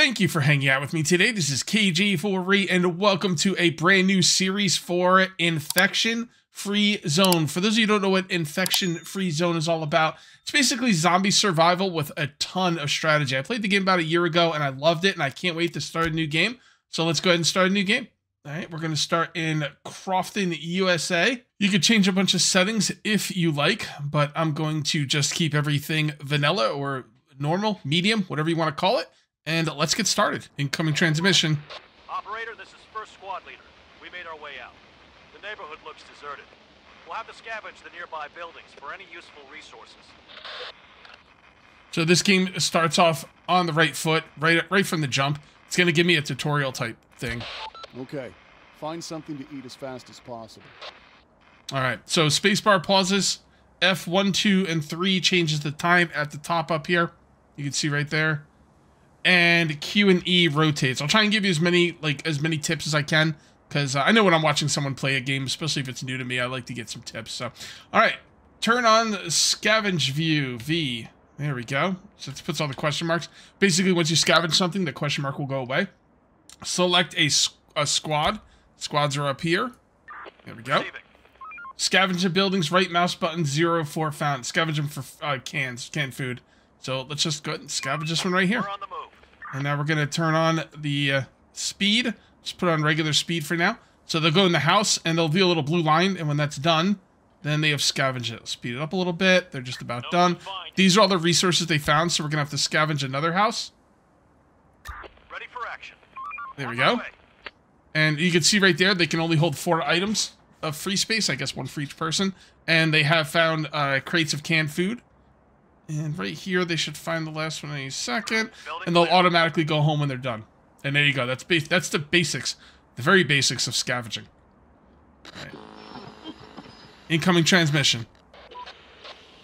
Thank you for hanging out with me today. This is Kage848 and welcome to a brand new series for Infection Free Zone. For those of you who don't know what Infection Free Zone is all about, it's basically zombie survival with a ton of strategy. I played the game about a year ago and I loved it, and I can't wait to start a new game. So let's go ahead and start a new game. All right, we're going to start in Crofton, USA. You could change a bunch of settings if you like, but I'm going to just keep everything vanilla or normal, medium, whatever you want to call it. And let's get started. Incoming transmission. Operator, this is first squad leader. We made our way out. The neighborhood looks deserted. We'll have to scavenge the nearby buildings for any useful resources. So this game starts off on the right foot, right from the jump. It's going to give me a tutorial type thing. Okay, find something to eat as fast as possible. All right, so spacebar pauses. F1, 2, and 3 changes the time at the top up here. You can see right there. And Q and E rotates. I'll try and give you as many tips as I can, because I know when I'm watching someone play a game, especially if it's new to me, I like to get some tips. So, all right, turn on scavenge view V. There we go. So it puts all the question marks. Basically, once you scavenge something, the question mark will go away. Select a squad. Squads are up here. There we go. Scavenge the buildings. Right mouse button 04 found. Scavenge them for canned food. So let's just go ahead and scavenge this one right here. We're on the move. And now we're gonna turn on the speed. Just put on regular speed for now. So they'll go in the house and there'll be a little blue line. And when that's done, then they have scavenged it. Speed it up a little bit. They're just about done. These are all the resources they found. So we're gonna have to scavenge another house. Ready for action. There we go. And you can see right there, they can only hold 4 items of free space. I guess 1 for each person. And they have found crates of canned food. And right here, they should find the last one any second, and they'll automatically go home when they're done. And there you go. That's the basics, the very basics of scavenging. Right. Incoming transmission.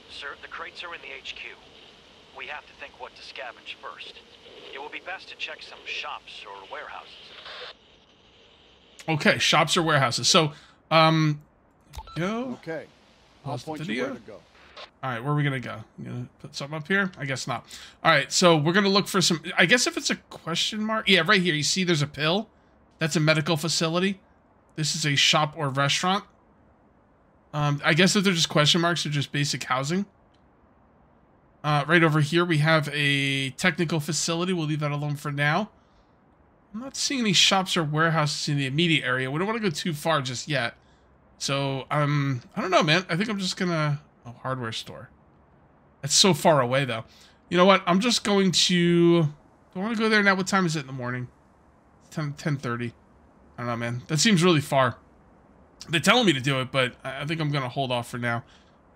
Sir, the crates are in the HQ. We have to think what to scavenge first. It will be best to check some shops or warehouses. Okay, shops or warehouses. So, go. Okay. I'll point you where to go. All right, where are we gonna go? I'm gonna put something up here? I guess not. All right, so we're gonna look for some. I guess if it's a question mark, yeah, right here. You see, there's a pill. That's a medical facility. This is a shop or restaurant. I guess if they're just question marks, they're just basic housing. Right over here, we have a technical facility. We'll leave that alone for now. I'm not seeing any shops or warehouses in the immediate area. We don't want to go too far just yet. So I don't know, man. I think I'm just gonna. Oh, hardware store. That's so far away, though. You know what? I'm just going to... I want to go there now. What time is it in the morning? It's 10:30. I don't know, man. That seems really far. They're telling me to do it, but I think I'm going to hold off for now.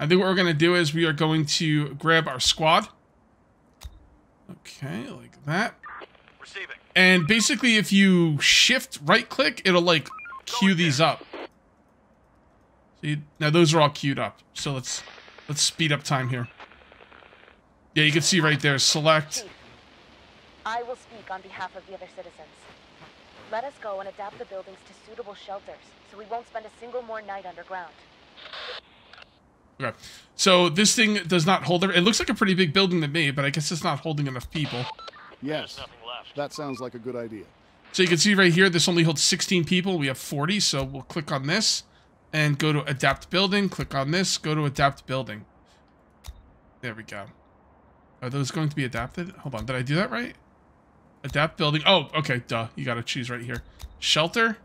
I think what we're going to do is we are going to grab our squad. Okay, like that. Receiving. And basically, if you shift right-click, it'll, like, queue these up. So now those are all queued up. So let's... Let's speed up time here. Yeah, you can see right there. Select. I will speak on behalf of the other citizens. Let us go and adapt the buildings to suitable shelters, so we won't spend a single more night underground. Okay. So this thing does not hold. It looks like a pretty big building to me, but I guess it's not holding enough people. Yes. There's nothing left. That sounds like a good idea. So you can see right here, this only holds 16 people. We have 40, so we'll click on this. And go to adapt building. Click on this. Go to adapt building. There we go. Are those going to be adapted? Hold on. Did I do that right? Adapt building. Oh, okay. Duh. You got to choose right here. Shelter.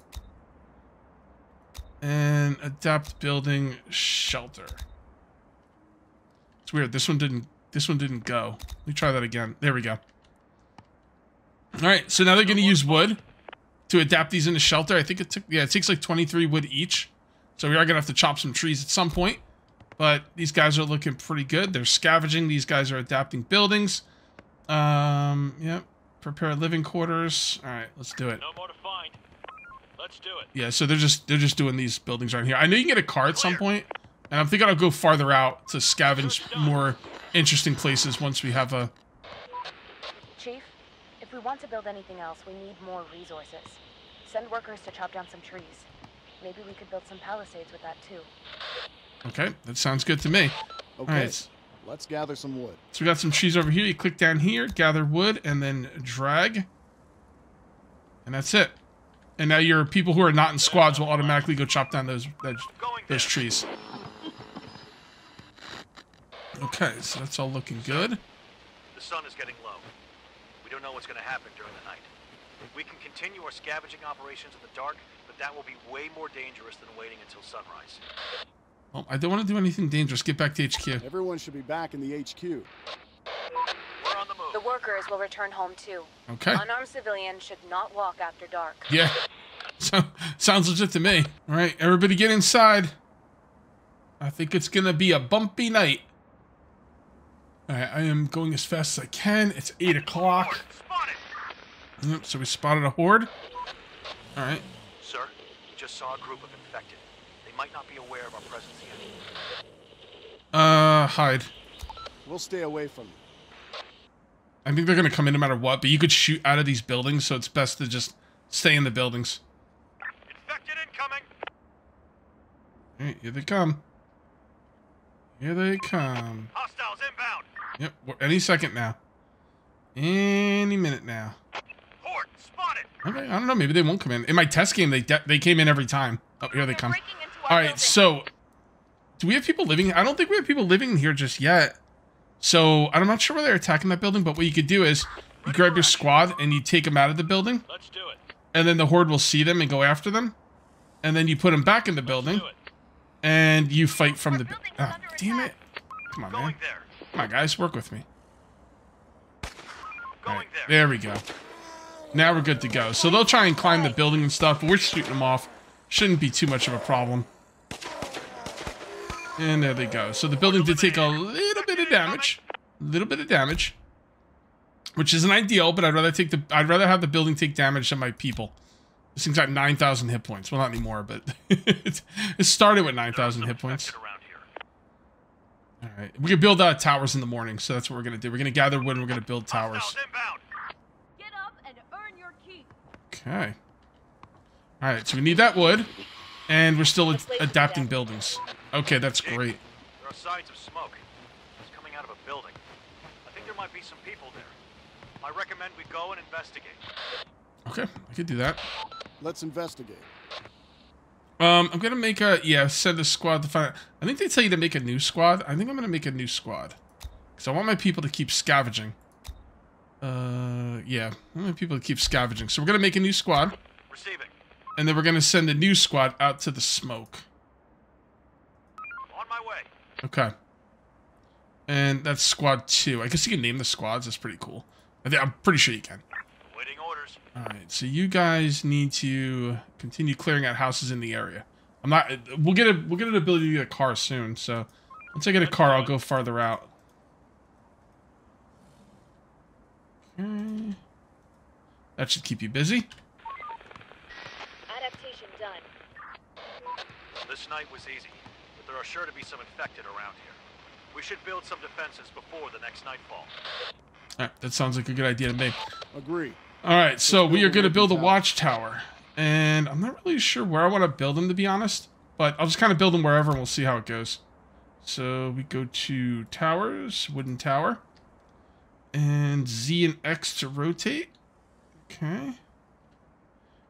And adapt building shelter. It's weird. This one didn't go. Let me try that again. There we go. All right. So now they're going to use wood to adapt these into shelter. I think it took, yeah, it takes like 23 wood each. So we are going to have to chop some trees at some point. But these guys are looking pretty good. They're scavenging. These guys are adapting buildings. Yep. Prepare living quarters. All right, let's do it. No more to find. Let's do it. Yeah, so they're just doing these buildings right here. I know you can get a car at some point. And I'm thinking I'll go farther out to scavenge more interesting places once we have a... Chief, if we want to build anything else, we need more resources. Send workers to chop down some trees. Maybe we could build some palisades with that, too. Okay, that sounds good to me. Okay, all right. Let's gather some wood. So we got some trees over here. You click down here, gather wood, and then drag. And that's it. And now your people who are not in squads will automatically go chop down those trees. Okay, so that's all looking good. The sun is getting low. We don't know what's going to happen during the night. We can continue our scavenging operations in the dark, but that will be way more dangerous than waiting until sunrise. Well, I don't want to do anything dangerous. Get back to HQ. Everyone should be back in the HQ. We're on the move. The workers will return home too. Okay. Unarmed civilians should not walk after dark. Yeah. So, sounds legit to me. All right, everybody get inside. I think it's going to be a bumpy night. All right, I am going as fast as I can. It's 8 o'clock. Yep, so we spotted a horde. All right. Sir, we just saw a group of infected. They might not be aware of our presence yet. Hide. We'll stay away from them. I think they're going to come in no matter what, but you could shoot out of these buildings, so it's best to just stay in the buildings. Infected incoming! All right, here they come. Here they come. Hostiles inbound! Yep, any second now. Any minute now. Horde spotted. Okay, I don't know. Maybe they won't come in. In my test game, they came in every time. Oh, here they come. All right, so do we have people living? I don't think we have people living here just yet. So I'm not sure where they're attacking that building. But what you could do is you grab your squad and you take them out of the building. Let's do it. And then the horde will see them and go after them. And then you put them back in the building. And you fight from the. Oh, damn it! Come on, man. Come on, guys, work with me. Right, there we go. Now we're good to go. So they'll try and climb the building and stuff, but we're shooting them off. Shouldn't be too much of a problem. And there they go. So the building did take a little bit of damage. Which isn't ideal, but I'd rather have the building take damage than my people. This thing's got 9,000 hit points. Well, not anymore, but it started with 9,000 hit points. All right, we can build towers in the morning, so that's what we're gonna do. We're gonna gather wood and we're gonna build towers. Get up and earn your keep. Okay. All right, so we need that wood, and we're still adapting buildings. Okay, that's great. There are signs of smoke. It's coming out of a building. I think there might be some people there. I recommend we go and investigate. Okay, I could do that. Let's investigate. I'm gonna make send a squad to find out. I think they tell you to make a new squad. I think I'm gonna make a new squad. Because I want my people to keep scavenging. I want my people to keep scavenging. So we're gonna make a new squad. Receiving. And then we're gonna send a new squad out to the smoke. On my way. Okay. And that's squad 2. I guess you can name the squads, that's pretty cool. I'm pretty sure you can. Alright, so you guys need to continue clearing out houses in the area. We'll get an ability to get a car soon, so once I get a car, I'll go farther out. Okay. That should keep you busy. Adaptation done. This night was easy, but there are sure to be some infected around here. We should build some defenses before the next nightfall. Alright, that sounds like a good idea to me. Agree. All right, so we are going to build a watchtower, and I'm not really sure where I want to build them, to be honest, but I'll just kind of build them wherever, and we'll see how it goes. So we go to towers, wooden tower, and Z and X to rotate. Okay.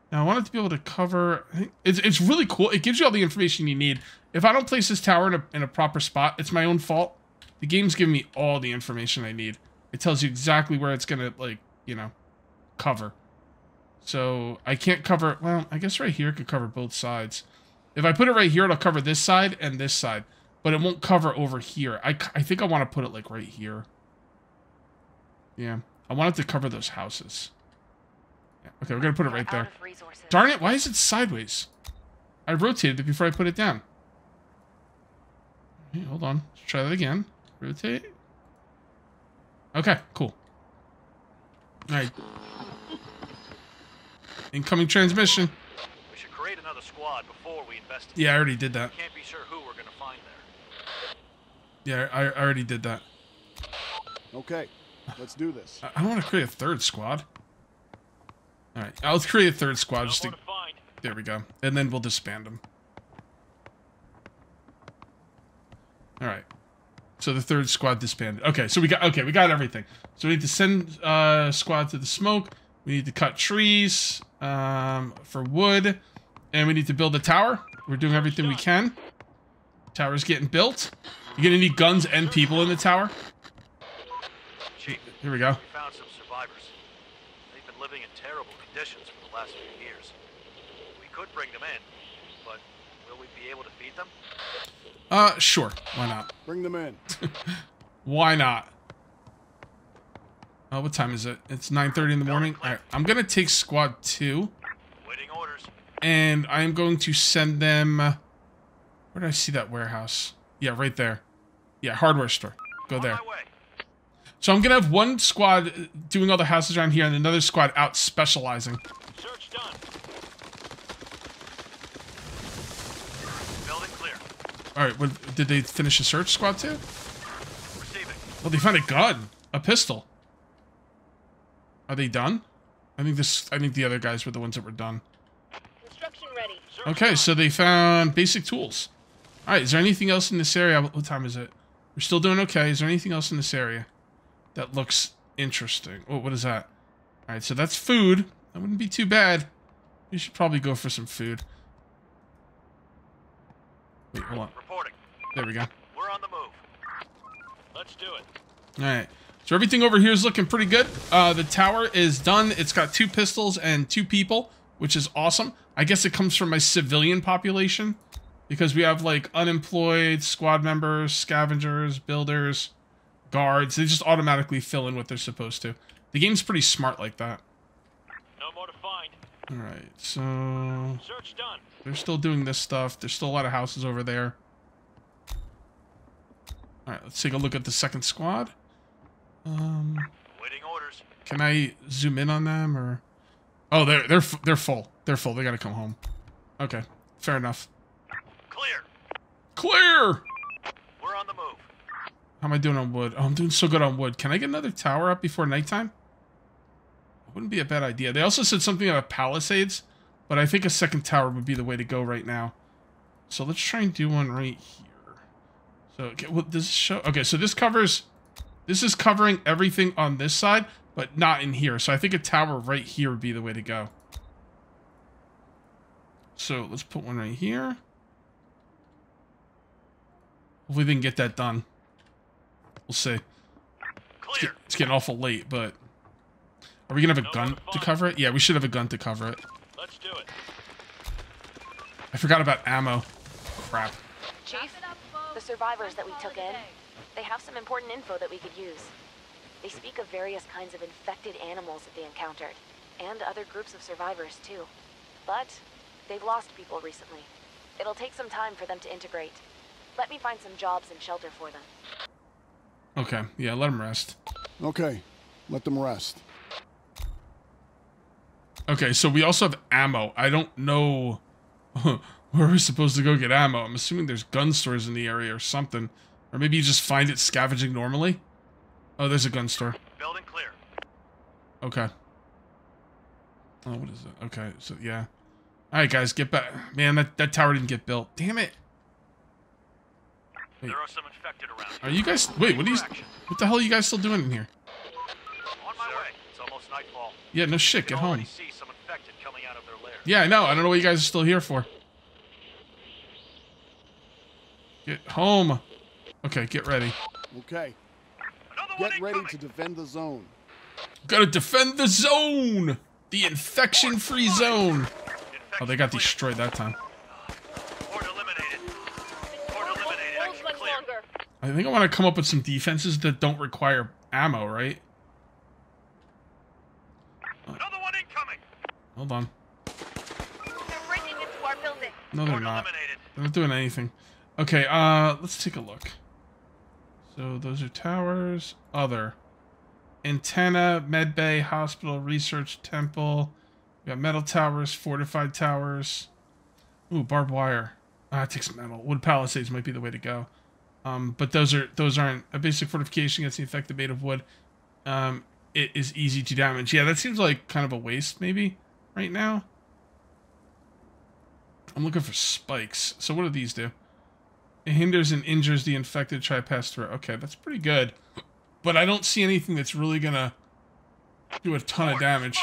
Now I want it to be able to cover. It's really cool. It gives you all the information you need. If I don't place this tower in a proper spot, it's my own fault. The game's giving me all the information I need. It tells you exactly where it's going to, cover. So I can't cover, well, I guess right here it could cover both sides. If I put it right here, it'll cover this side and this side, but it won't cover over here. I think I want to put it like right here. Yeah, I want it to cover those houses. Yeah. Okay, we're going to put it right there. Darn it, why is it sideways? I rotated it before I put it down. Hey, hold on, let's try that again. Rotate. Okay, cool. All right. Incoming transmission. We should create another squad before we investigate. Yeah, I already did that. Can't be sure who we're gonna find there. Yeah, I already did that. Okay, let's do this. I don't want to create a third squad. All right, I'll create a third squad just to. There we go, and then we'll disband them. All right. So the third squad disbanded. Okay, so we got everything. So we need to send squad to the smoke. We need to cut trees for wood, and we need to build a tower. We're doing everything we can. Tower's getting built. You're gonna need guns and people in the tower. Chief, here we go. We found some survivors. They've been living in terrible conditions for the last few years. We could bring them in, but will we be able to feed them? Sure. Why not? Bring them in. Why not? What time is it? It's 9:30 in the morning. All right, I'm gonna take Squad 2. Waiting orders. And I'm going to send them. Where did I see that warehouse? Yeah, right there. Yeah, hardware store. Go there. So I'm gonna have one squad doing all the houses around here, and another squad out specializing. Search done. Building clear. All right. What, did they finish the search, Squad 2? Receiving. Well, they found a gun, a pistol. Are they done? I think the other guys were the ones that were done. Construction ready. Okay, so they found basic tools. All right, is there anything else in this area? What time is it? We're still doing okay. Is there anything else in this area that looks interesting? Oh, what is that? All right, so that's food. That wouldn't be too bad. We should probably go for some food. Wait, hold on. Reporting. There we go. We're on the move. Let's do it. All right. So everything over here is looking pretty good. The tower is done. It's got 2 pistols and 2 people, which is awesome. I guess it comes from my civilian population because we have like unemployed squad members, scavengers, builders, guards. They just automatically fill in what they're supposed to. The game's pretty smart like that. No more to find. All right, so search done. They're still doing this stuff. There's still a lot of houses over there. All right, let's take a look at the second squad. Waiting orders. Can I zoom in on them or? Oh, they're full. They're full. They gotta come home. Okay, fair enough. Clear. Clear. We're on the move. How am I doing on wood? Oh, I'm doing so good on wood. Can I get another tower up before nighttime? Wouldn't be a bad idea. They also said something about palisades, but I think a second tower would be the way to go right now. So let's try and do one right here. So okay, well, this show. Okay, so this covers. This is covering everything on this side, but not in here. So I think a tower right here would be the way to go. So let's put one right here. Hopefully they can get that done. We'll see. Clear. It's getting awful late, but are we gonna have a gun to cover it? Yeah, we should have a gun to cover it. Let's do it. I forgot about ammo. Crap. Chief, the survivors that we took in. They have some important info that we could use. They speak of various kinds of infected animals that they encountered, and other groups of survivors too. But they've lost people recently. It'll take some time for them to integrate. Let me find some jobs and shelter for them. Okay, yeah, let them rest. Okay, let them rest. Okay, so we also have ammo. I don't know where we're supposed to go get ammo. I'm assuming there's gun stores in the area or something. Or maybe you just find it scavenging normally. Oh, there's a gun store. Building clear. Okay. Oh, what is it? Okay, so yeah. All right, guys, get back. Man, that tower didn't get built. Damn it. Wait. There are some infected around here. Are you guys? Wait, what the hell are you guys still doing in here? On my way. It's almost nightfall. Yeah, no shit. Get home. See some infected coming out of their lair. Yeah, I know. I don't know what you guys are still here for. Get home. Okay, get ready. Okay. Get ready to defend the zone. Gotta defend the zone! The infection free zone! Oh, they got destroyed that time. I think I want to come up with some defenses that don't require ammo, right? Another one incoming. Hold on. They're breaking into our building. No, they're not. They're not doing anything. Okay, let's take a look. So those are towers, other, antenna, med bay, hospital, research, temple. We got metal towers, fortified towers. Ooh, barbed wire. Ah, it takes metal. Wood palisades might be the way to go. But those aren't a basic fortification against the infected made of wood. It is easy to damage. Yeah, that seems like kind of a waste maybe right now. I'm looking for spikes. So what do these do? It hinders and injures the infected, try pass through. Okay, that's pretty good. But I don't see anything that's really gonna do a ton of damage.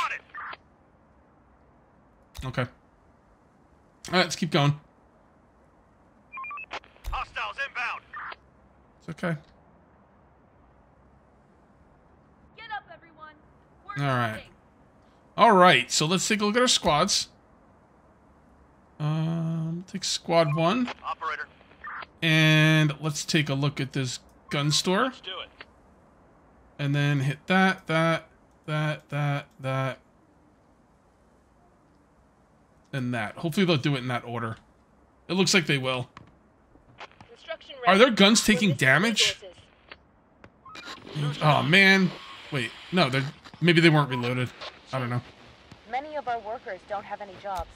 Okay. Alright, let's keep going. Hostiles inbound. It's okay. Get up, everyone. Alright. Alright, so let's take a look at our squads. Take squad 1. Operator. And let's take a look at this gun store. Let's do it. And then hit that, that. And that. Hopefully they'll do it in that order. It looks like they will. Are their guns taking damage? Oh man. Wait, no, they're maybe they weren't reloaded. I don't know. Many of our workers don't have any jobs.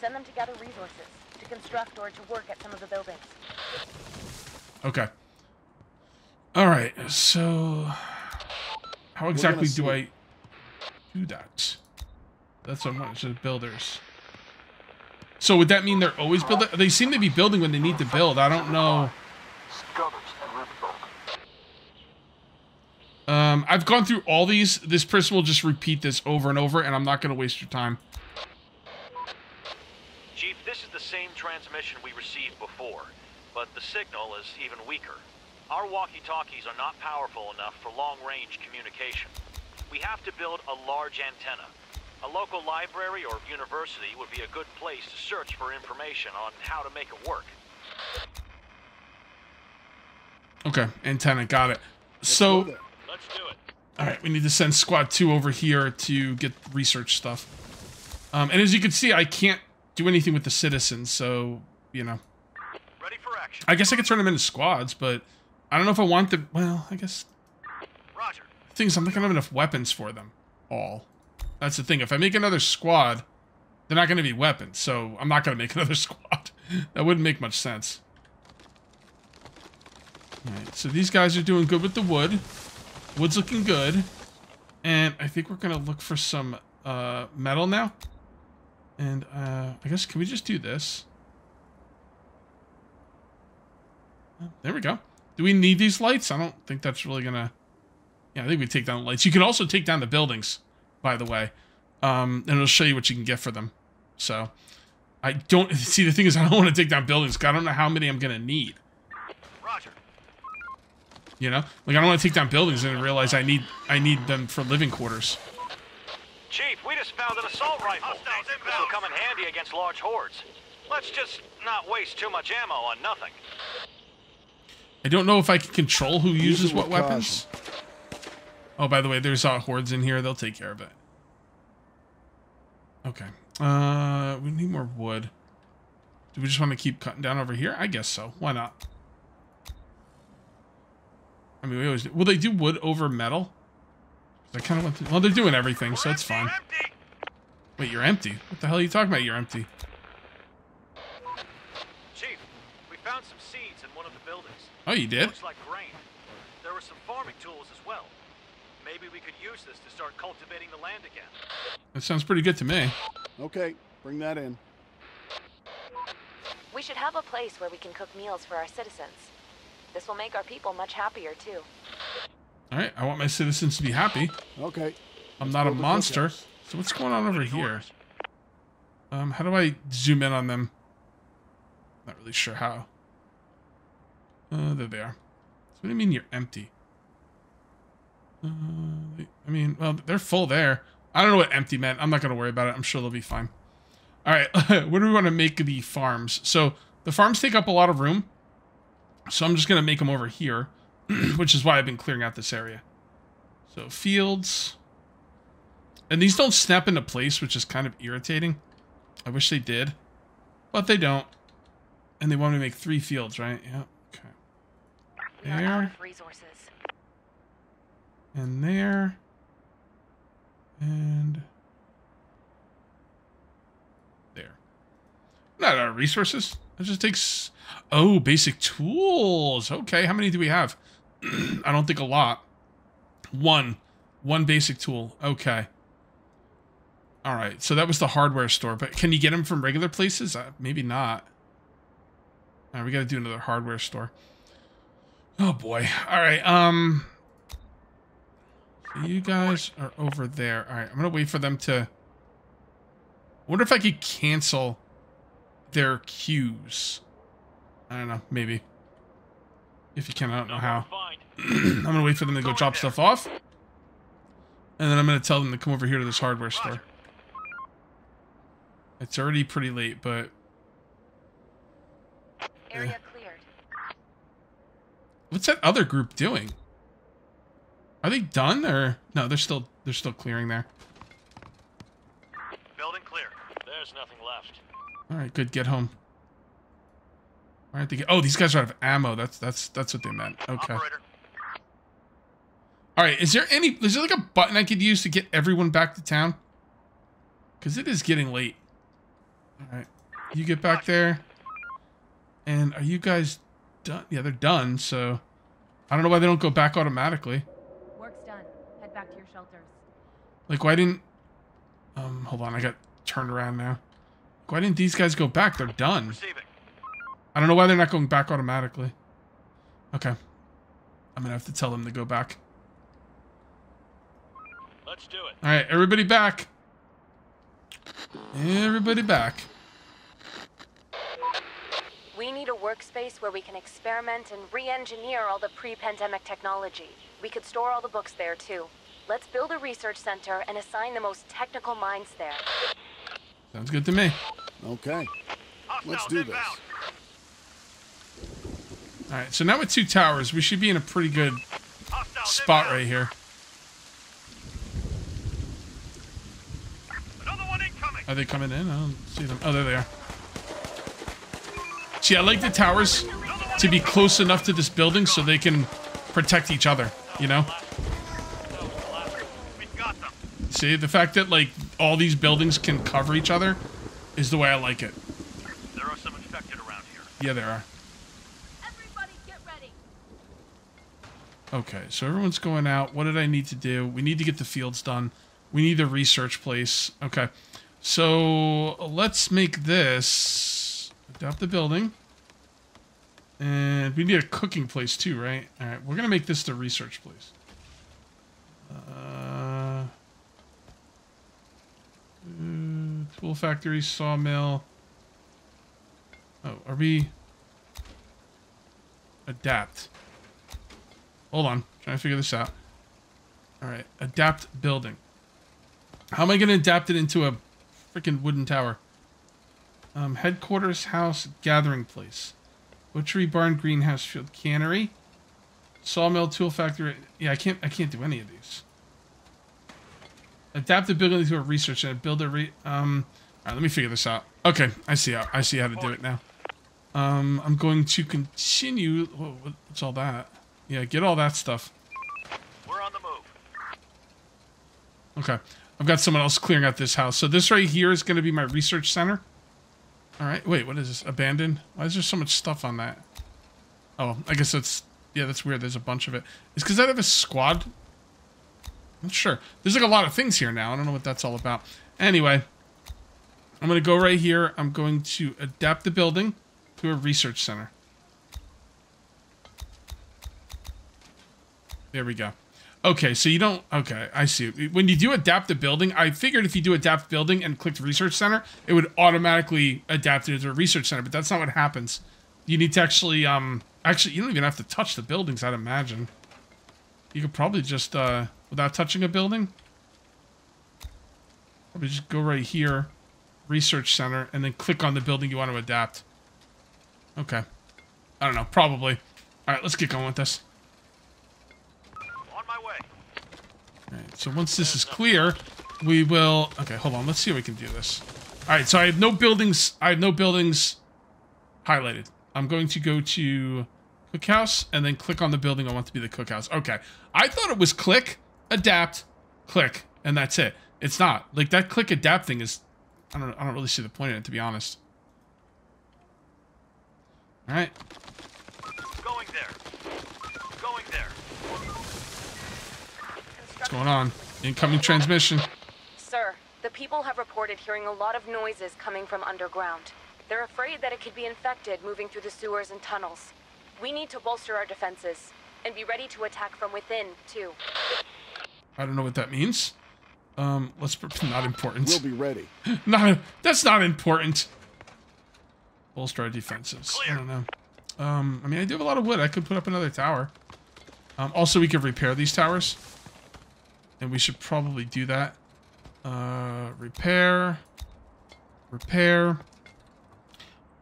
Send them to gather resources, to construct or to work at some of the buildings. Okay. Alright, so how exactly do I do that? That's what I'm wanting to do, builders. So would that mean they're always building? They seem to be building when they need to build. I don't know. I've gone through all these. This person will just repeat this over and over, and I'm not going to waste your time. Chief, this is the same transmission we received before, but the signal is even weaker. Our walkie-talkies are not powerful enough for long-range communication. We have to build a large antenna. A local library or university would be a good place to search for information on how to make it work. Okay, antenna, got it. So, let's do it. All right, we need to send Squad 2 over here to get research stuff. And as you can see, I can't do anything with the citizens, so, you know. Ready for action. I guess I could turn them into squads, but I don't know if I want them. Well, I guess. Roger. The thing is, I'm not going to have enough weapons for them all. That's the thing. If I make another squad, they're not going to be weapons, so I'm not going to make another squad. That wouldn't make much sense. All right, so these guys are doing good with the wood. Wood's looking good. And I think we're going to look for some metal now. And I guess, can we just do this? There we go. Do we need these lights? I don't think that's really going to... Yeah, I think we take down the lights. You can also take down the buildings, by the way, and it'll show you what you can get for them. So, I don't see the thing is I don't want to take down buildings. Cause I don't know how many I'm gonna need. Roger. You know, like I don't want to take down buildings and realize I need them for living quarters. Chief, we just found an assault rifle. This will come in handy against large hordes. Let's just not waste too much ammo on nothing. I don't know if I can control who uses what weapons. Oh, by the way, there's hordes in here. They'll take care of it. Okay. We need more wood. Do we just want to keep cutting down over here? I guess so. Why not? I mean, we always do. Will they do wood over metal? I kind of want to... Well, they're doing everything, so it's fine. Wait, you're empty? What the hell are you talking about? You're empty. Chief, we found some seeds in one of the buildings. Oh, you did? Looks like grain. There were some farming tools as well. Maybe we could use this to start cultivating the land again. That sounds pretty good to me. Okay, bring that in. We should have a place where we can cook meals for our citizens. This will make our people much happier, too. All right, I want my citizens to be happy. Okay. I'm not a monster. So what's going on over here? How do I zoom in on them? Not really sure how. There they are. So what do you mean you're empty? I mean, well, they're full there. I don't know what empty meant. I'm not going to worry about it. I'm sure they'll be fine. All right. Where do we want to make the farms? So the farms take up a lot of room. So I'm just going to make them over here, which is why I've been clearing out this area. So fields. And these don't snap into place, which is kind of irritating. I wish they did, but they don't. And they want me to make 3 fields, right? Yep. Okay. There. Out of resources. And there, and there. Not our resources. It just takes, oh, basic tools. Okay, how many do we have? I don't think a lot. One basic tool. Okay. All right, so that was the hardware store, but can you get them from regular places? Maybe not. All right, we got to do another hardware store. Oh, boy. All right, you guys are over there. All right, I'm going to wait for them to I wonder if I could cancel their cues. I don't know, maybe. If you can, I don't know how. I'm gonna wait for them to go chop stuff off. And then I'm gonna tell them to come over here to this hardware store. It's already pretty late, but... Area cleared. What's that other group doing? Are they done or no? They're still clearing there. Building clear. There's nothing left. All right, good. Get home. All right, oh, these guys are out of ammo. That's what they meant. Okay. Operator. All right. Is there like a button I could use to get everyone back to town? Because it is getting late. All right, you get back there. And are you guys done? Yeah, they're done. So I don't know why they don't go back automatically. Like, why didn't... hold on, I got turned around now. Why didn't these guys go back? They're done. Receiving. I don't know why they're not going back automatically. Okay. I'm gonna have to tell them to go back. Let's do it. Alright, everybody back. Everybody back. We need a workspace where we can experiment and re-engineer all the pre-pandemic technology. We could store all the books there, too. Let's build a research center and assign the most technical minds there. Sounds good to me. Okay. Let's do this. All right, so now with two towers, we should be in a pretty good spot right here. Another one incoming. Are they coming in? I don't see them. Oh, there they are. See, I like the towers to be close enough to this building so they can protect each other, you know? See, the fact that, like, all these buildings can cover each other is the way I like it. There are some infected around here. Yeah, there are. Everybody get ready. Okay, so everyone's going out. What did I need to do? We need to get the fields done. We need a research place. Okay, so let's make this... Adapt the building. And we need a cooking place, too, right? All right, we're going to make this the research place. Tool factory, sawmill. Oh, are we... Adapt. Hold on. Trying to figure this out. Alright. Adapt building. How am I going to adapt it into a freaking wooden tower? Headquarters, house, gathering place. Butchery, barn, greenhouse, field, cannery. Sawmill, tool factory. Yeah, I can't do any of these. Adapt the building to a research and build a Alright, let me figure this out. Okay, I see how to do it now. I'm going to continue. Whoa, what's all that? Yeah, get all that stuff. We're on the move. Okay, I've got someone else clearing out this house. So this right here is going to be my research center. Alright, wait, what is this? Abandoned? Why is there so much stuff on that? Oh, I guess that's... Yeah, that's weird. There's a bunch of it. It's because I have a squad... I'm sure. There's like a lot of things here now. I don't know what that's all about. Anyway, I'm going to go right here. I'm going to adapt the building to a research center. There we go. Okay, so you don't... Okay, I see. When you do adapt the building, I figured if you do adapt building and clicked research center, it would automatically adapt it to a research center, but that's not what happens. You need to actually... Actually, you don't even have to touch the buildings, I'd imagine. You could probably just... Without touching a building, probably just go right here, research center, and then click on the building you want to adapt. Okay. I don't know, probably. All right, let's get going with this. On my way. All right, so once this is clear, we will... Okay, hold on. Let's see if we can do this. All right, so I have no buildings. I have no buildings highlighted. I'm going to go to cookhouse and then click on the building I want to be the cookhouse. Okay. I thought it was click. Adapt, click, and that's it. It's not like that click adapt thing is... I don't really see the point in it, to be honest. All right. Going there. Going there. What's going on? Incoming transmission. Sir, the people have reported hearing a lot of noises coming from underground. They're afraid that it could be infected moving through the sewers and tunnels. We need to bolster our defenses and be ready to attack from within too. I don't know what that means. Let's. Not important. We'll be ready. That's not important. Bolster our defenses. Clear. I don't know. I mean, I do have a lot of wood. I could put up another tower. Also, we could repair these towers, and we should probably do that. Repair.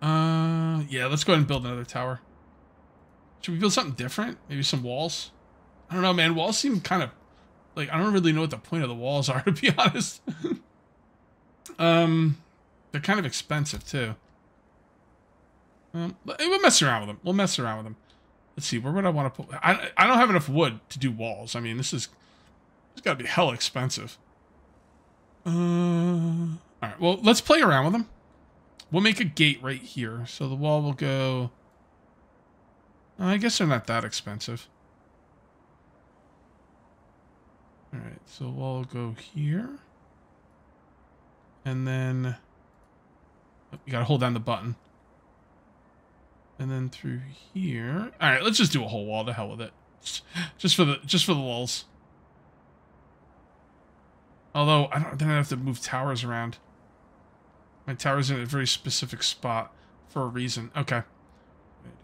Yeah, let's go ahead and build another tower. Should we build something different? Maybe some walls? I don't know, man. Walls seem kind of... like, I don't really know what the point of the walls are, to be honest. They're kind of expensive, too. We'll mess around with them. Let's see, where would I want to put... I don't have enough wood to do walls. I mean, this is... it's got to be hella expensive. Alright, well, let's play around with them. We'll make a gate right here. So the wall will go... I guess they're not that expensive. Alright, so we'll go here. And then... you gotta hold down the button. And then through here... alright, let's just do a whole wall. The hell with it. Just for the lulz. Although, then I have to move towers around. My tower's in a very specific spot for a reason. Okay. I'm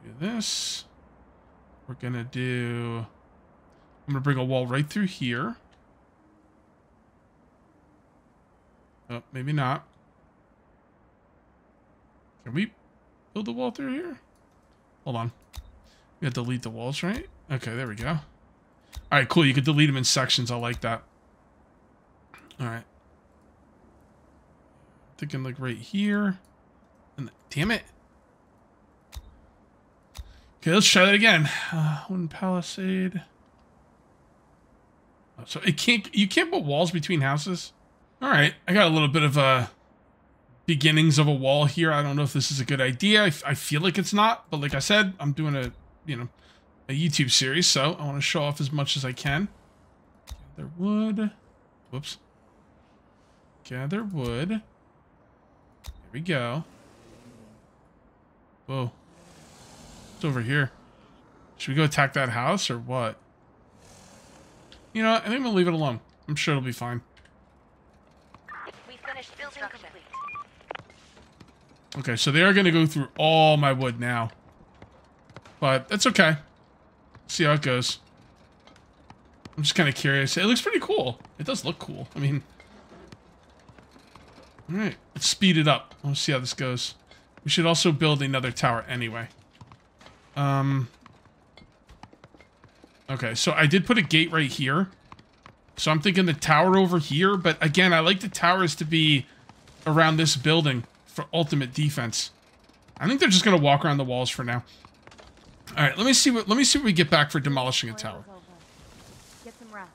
gonna do this. We're gonna do... I'm gonna bring a wall right through here. Oh, maybe not. Can we build the wall through here? Hold on. We have to delete the walls, right? Okay, there we go. Alright, cool. You could delete them in sections. I like that. Alright. Thinking like right here. And damn it. Okay, let's try that again. Wooden palisade. So it can't, you can't put walls between houses. All right, I got a little bit of beginnings of a wall here. I don't know if this is a good idea. I feel like it's not, but like I said, I'm doing a YouTube series, so I want to show off as much as I can. Gather wood. Whoops. Gather wood. There we go. Whoa. It's over here. Should we go attack that house or what? You know, I think we'll leave it alone. I'm sure it'll be fine. We finished building complete. Okay, so they are going to go through all my wood now. But that's okay. See how it goes. I'm just kind of curious. It looks pretty cool. It does look cool. I mean... alright, let's speed it up. Let's see how this goes. We should also build another tower anyway. Okay, so I did put a gate right here. So I'm thinking the tower over here. But again, I like the towers to be around this building for ultimate defense. I think they're just going to walk around the walls for now. All right, let me see what we get back for demolishing a tower.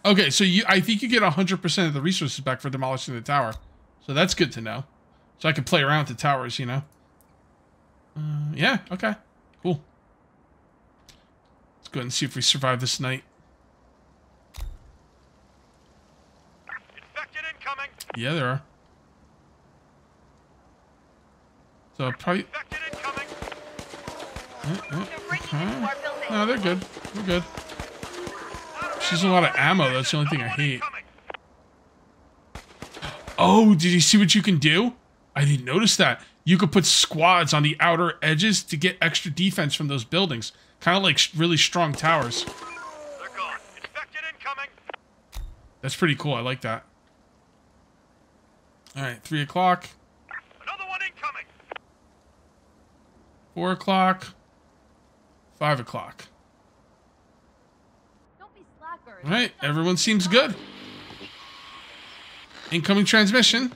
Okay, so I think you get 100% of the resources back for demolishing the tower. So that's good to know. So I can play around with the towers, you know. Yeah, okay, cool. Go ahead and see if we survive this night. Infected incoming. Yeah, there are. So I'll probably. Infected incoming. Okay. No, they're good. We're good. She's a lot of ammo. That's the only thing I hate. Oh, did you see what you can do? I didn't notice that. You could put squads on the outer edges to get extra defense from those buildings. Kind of like really strong towers. They're gone. Infected incoming. That's pretty cool. I like that. All right, 3 o'clock. Another one incoming. 4 o'clock. 5 o'clock. Don't be slackers. All right, everyone seems good. Incoming transmission.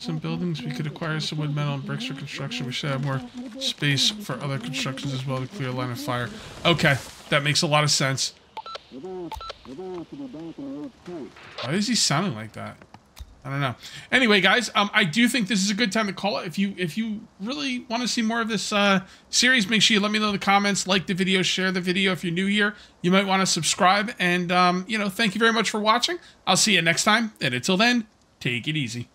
Some buildings we could acquire some wood, metal, and bricks for construction. We should have more space for other constructions as well to clear a line of fire. Okay, that makes a lot of sense. Why is he sounding like that? I don't know. Anyway, guys, I do think this is a good time to call it. If you really want to see more of this series, make sure you let me know in the comments, like the video, share the video. If you're new here, you might want to subscribe. And, you know, thank you very much for watching. I'll see you next time. And until then, take it easy.